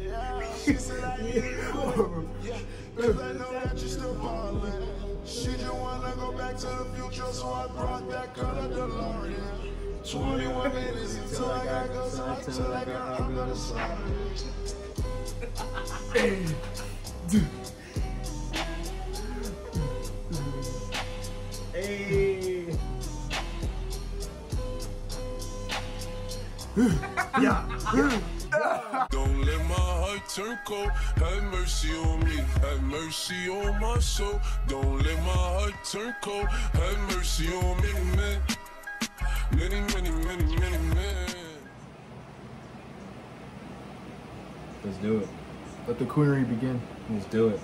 Yeah, she said I need you. Yeah, cause I know that you're still ballin'. She just wanna go back to the future, so I brought that color DeLorean. 21 minutes until I gotta go talk to that girl. I'm gonna slide. Hey. Yeah. Don't let my heart turn cold. Have mercy on me. Have mercy on my soul. Don't let my heart turn cold. Have mercy on me, man. Many, many, many, many men. Let's do it. Let the coonery begin. Let's do it.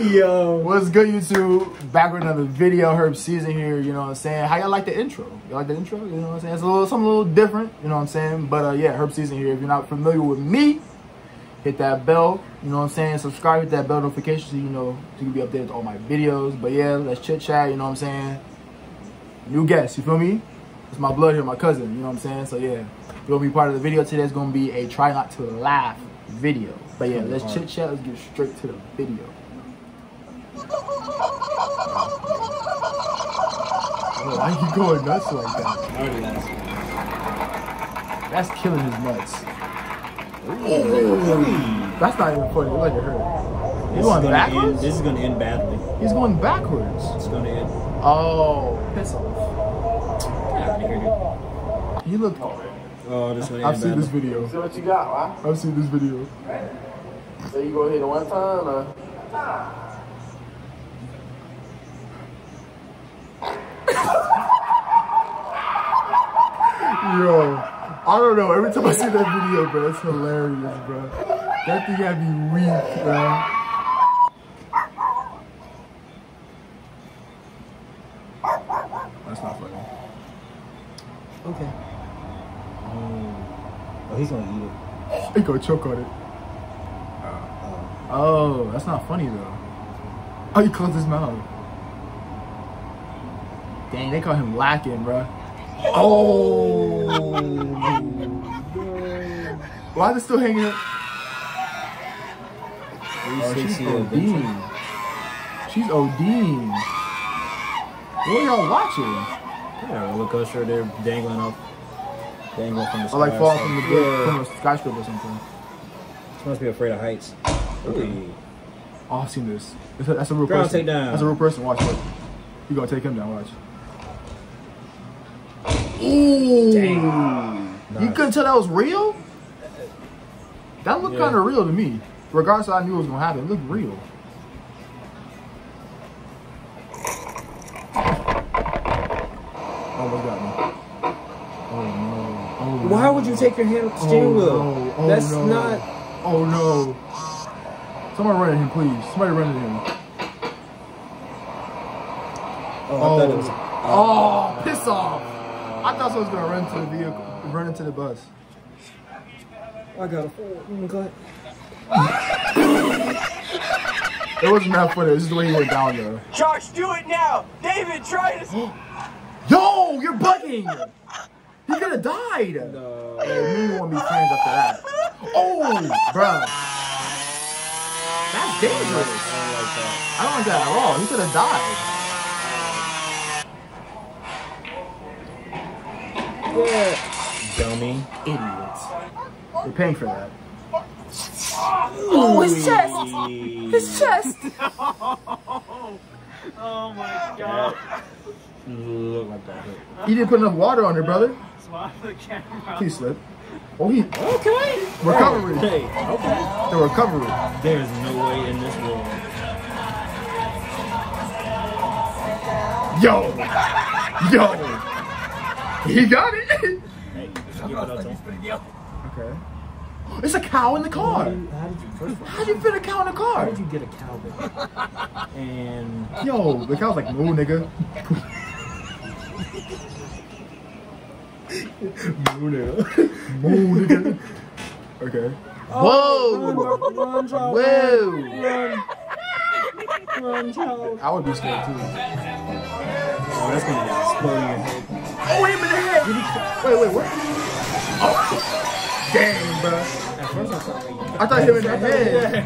Yo, what's good YouTube? Back with another video. Herb Szn here, you know what I'm saying? How y'all like the intro? You like the intro? You know what I'm saying? It's a little, something a little different, you know what I'm saying? But yeah, Herb Szn here. If you're not familiar with me, hit that bell, you know what I'm saying? Subscribe, hit that bell notification so you know, so you can be updated with all my videos. But yeah, let's chit chat, you know what I'm saying? New guest, you feel me? It's my blood here, my cousin, you know what I'm saying? So yeah, you're gonna be part of the video today. It's gonna be a try not to laugh video. But yeah, let's chit chat, let's get straight to the video. Oh, why are you going nuts like that? That's killing his nuts. Ooh. That's not even funny. Look like it hurt. He's going backwards? This is going to end badly. He's going backwards. It's going to end. Oh, piss off. Yeah, I hear you. He looked... Oh, this I've seen this video. See what you got, huh? I've seen this video. Right. So you going to hit it one time, or...? Nah. Yo, I don't know. Every time I see that video, bro, that's hilarious, bro. That thing had me weak, bro. That's not funny. Okay. Oh, he's gonna eat it. He's gonna choke on it. Oh, that's not funny though. Oh, he closed his mouth. Dang, they call him lacking, bro. Oh, why is it still hanging up? Oh, she's ODing. She's ODing. What are y'all watching? Yeah, roller coaster. They're dangling up, dangling from the sky. Or like falling from the skyscraper or something. She must be afraid of heights. Okay. Oh, I've seen this. That's a real person. Take down. That's a real person. Watch it. You gonna take him down? Watch. Ooh. Dang. Nice. You couldn't tell that was real? That looked kind of real to me. Regardless, I knew it was gonna happen. It looked real. Almost got me. Oh no. Oh, no. Why would you take your hand off the steering wheel? No. Oh, that's no. Not. Oh no. Somebody run at him, please. Somebody run at him. Oh. I thought it was... oh, piss off. I thought someone was gonna run into the vehicle, run into the bus. I got a forward. It wasn't that funny. This is the way he went down though. Josh, do it now, David. Try to. Yo, you're bugging. He could have died. No, man, we won't be friends after that. Oh, bro. That's dangerous. I don't like that. I don't like that at all. He could have died. Yeah. Dummy idiots. They're paying for that. Oh, his chest! His chest! No. Oh my god. Look like that. He didn't put enough water on her, brother. Swallow the camera. He slipped. Oh, he. Okay. Recovery. Hey, okay. The recovery. There's no way in this world. Yo! Yo! He got it! Hey, okay. It's a cow in the car! How did you fit a cow in the car? How did you get a cow there? And... Yo, the cow's like, no, nigga. No, nigga. No, nigga. Okay. Oh, whoa! Run, child. Whoa! Run, child. I would be scared, too. Oh, that's gonna be exploding. Oh, wait a minute! Wait, wait, what? Oh. Dang, bro. At first I thought you. I thought you were in the head.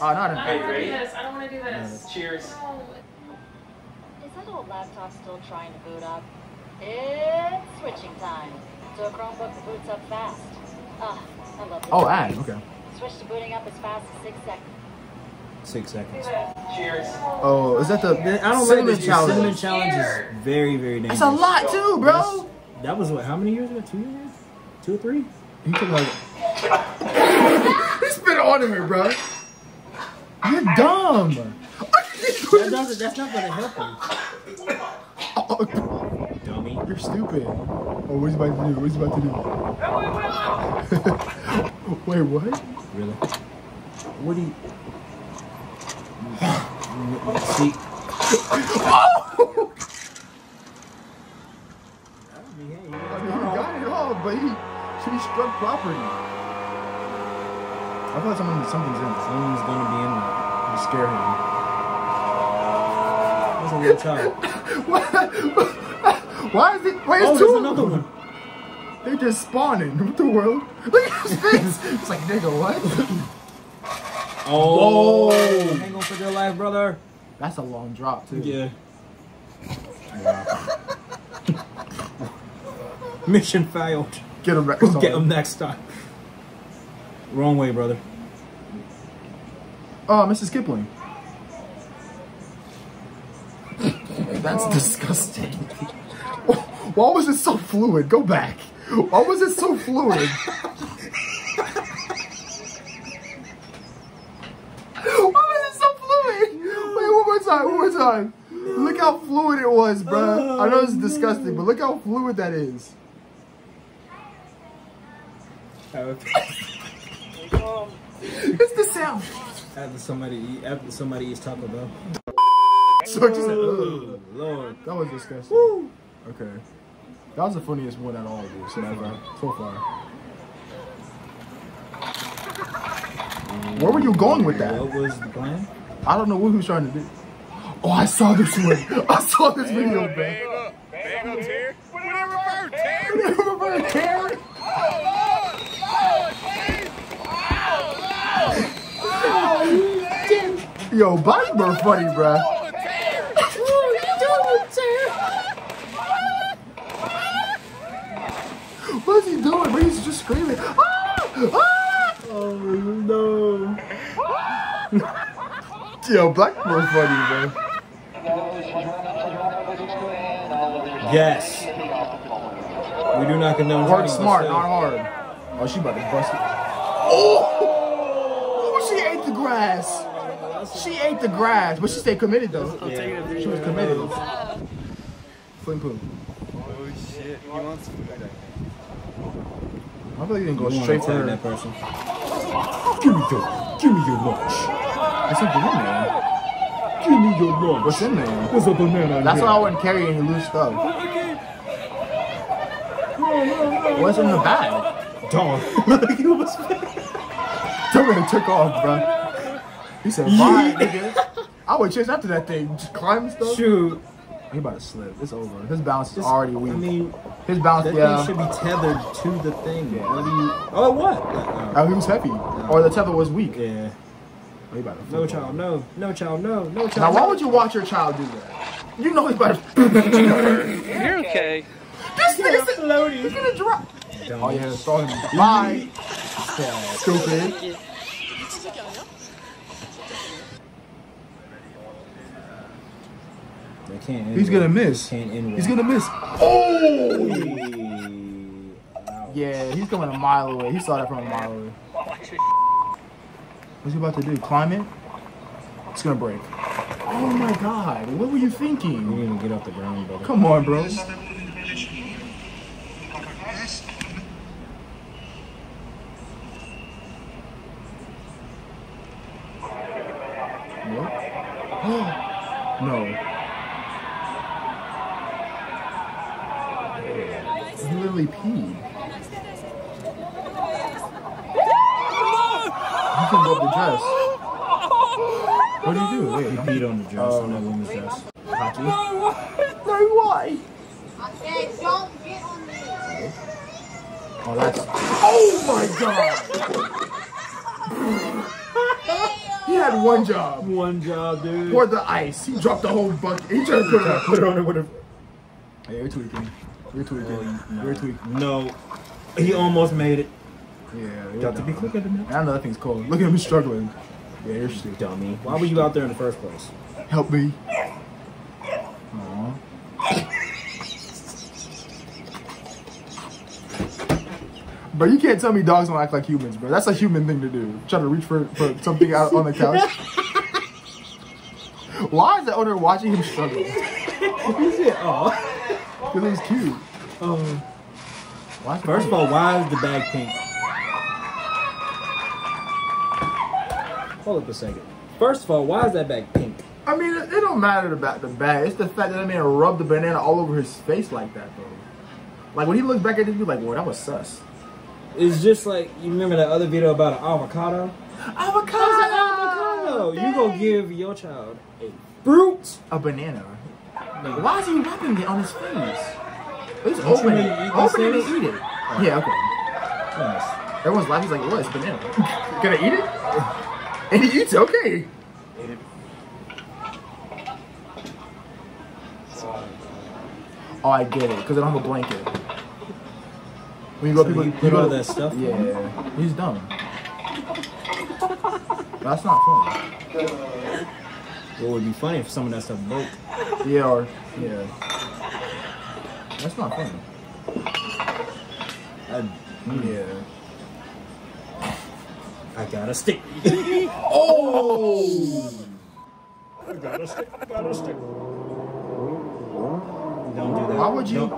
Oh, not in the head. I don't want to do this. Cheers. Oh. Is that old laptop still trying to boot up? It's switching time. So a Chromebook boots up fast. I love this. Oh, ad. Okay. Switch to booting up as fast as 6 seconds. 6 seconds. Cheers. Oh, is that the? I don't like this challenge. Cinnamon challenge is very, very dangerous. That's a lot too, bro. That was what? How many years ago? 2 years? 2 or 3? He took like. He spit on him, bro. You're dumb. That's not gonna help you. Oh, dummy. You're stupid. Oh, what is he about to do? What is he about to do? Wait, what? Really? What do you? See. Oh! I mean, he got it all, but he struck properly. I feel like something's in it. Someone's gonna be in there. You scare him. That was a weird time. Why is it? Wait, it's two. Another one. They're just spawning. What the world? Look at his face. It's like, nigga, what? Oh, whoa. Hang on for dear life, brother. That's a long drop, too. Yeah. Mission failed. Get him next time. Get him next time. Wrong way, brother. Oh, Mrs. Kipling. That's disgusting. Why was it so fluid? Go back. Why was it so fluid? One more time. Look how fluid it was, bruh. I know it's disgusting, but look how fluid that is. It's the sound. After somebody eats Taco Bell. So just oh, Lord, that was disgusting. Woo. Okay, that was the funniest one at all, dude. So far. Where were you going with that? What was the plan? I don't know what he was trying to do. Oh, I saw this one. I saw this video, man. Bagel tear. Whatever bird tear. Oh, yo, body burn funny, bruh. What's he doing? But he's just screaming. Oh no. Yo, black more funny, bro. Yes. We do not condone. Work smart, not hard. Oh, she about to bust it. Oh, she ate the grass. She ate the grass, but she stayed committed though. Yeah. She was committed. Flim poop. Oh shit. You want some? I feel like you didn't go straight to her. That person. Give me your lunch. That's something in there. Give me your lunch. What's in there? There's a banana. That's why I wouldn't carry any loose stuff. What's in the bag? Dog. Look, he was. Terminator took off, bro. He said, "Bye, nigga." I would chase after that thing, just climb stuff. Shoot. He about to slip. It's over. His balance is already weak. I mean, his balance. That thing should be tethered to the thing. Yeah. What do you? Oh, what? Oh, he was heavy, or the tether was weak. Yeah. No child, no. No child, no. No child. Now, why would you watch your child do that? You know he's about to. You're okay. This nigga's floating. He's gonna drop. Oh, yeah, saw him. Bye. Stupid. They can't end. He's gonna miss. He's gonna miss. Oh! Yeah, he's coming a mile away. He saw that from a mile away. What's he about to do? Climb it? It's gonna break. Oh my god, what were you thinking? You didn't even get off the ground, brother. Come on, bro. No. He literally peed. The dress. What do you do? Wait, he beat on the dress. Oh, no, on the dress. Hockey? No way! I said, don't get on the dress. Oh, that's. Oh! Oh my God! He had one job. One job, dude. Poured the ice. He dropped the whole bucket. He tried to put it on it with a... Hey, we're tweaking. We're tweaking. No. We're tweaking. No. He almost made it. Yeah. Got to be quicker than that. I know that thing's cold. Look at him struggling. Yeah, you're stupid. Dummy. Why were you out there in the first place? Help me. Aww. Bro, you can't tell me dogs don't act like humans, bro. That's a human thing to do. Try to reach for something out on the couch. Why is the owner watching him struggle? He said, "Oh, because he's cute." First of all, why is the bag pink? Hold up a second. First of all, why is that bag pink? I mean, it don't matter about the bag. It's the fact that that man rubbed the banana all over his face like that, though. Like when he looked back at it, he'd be like, "Well, that was sus." It's just like, you remember that other video about an avocado? Avocado! An avocado! Dang. You gonna give your child a fruit? A banana. No. Why is he rubbing it on his face? It's open. Open it and eat it. Oh. Yeah, okay. Nice. Everyone's laughing. He's like, what? It's banana. Gonna eat it? And he eats it. Okay. Eat it. Oh, I get it. Because I don't have a blanket. When you go, so people, you go all that stuff. Yeah, yeah, he's dumb. That's not funny. What would be funny if some of that stuff broke? Yeah, or yeah. That's not funny. Yeah. I got a stick. Oh! I got a stick. I got a stick. Don't do that. Why would you?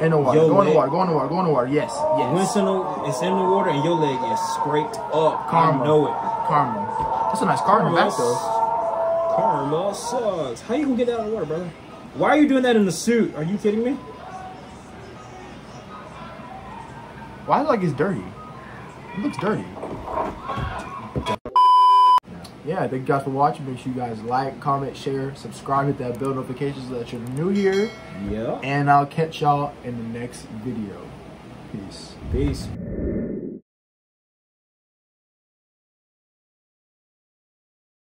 In the water. Go in the water. Go in the water. Go in the water. Yes. Yes. It's in the water and your leg is scraped up. Karma. You know it. Karma. That's a nice karma back though. Karma sucks. How you gonna get that out of the water, brother? Why are you doing that in the suit? Are you kidding me? Why is it like it's dirty? It looks dirty. Yeah, thank you guys for watching. Make sure you guys like, comment, share, subscribe, hit that bell notification so that you're new here. Yeah. And I'll catch y'all in the next video. Peace. Peace.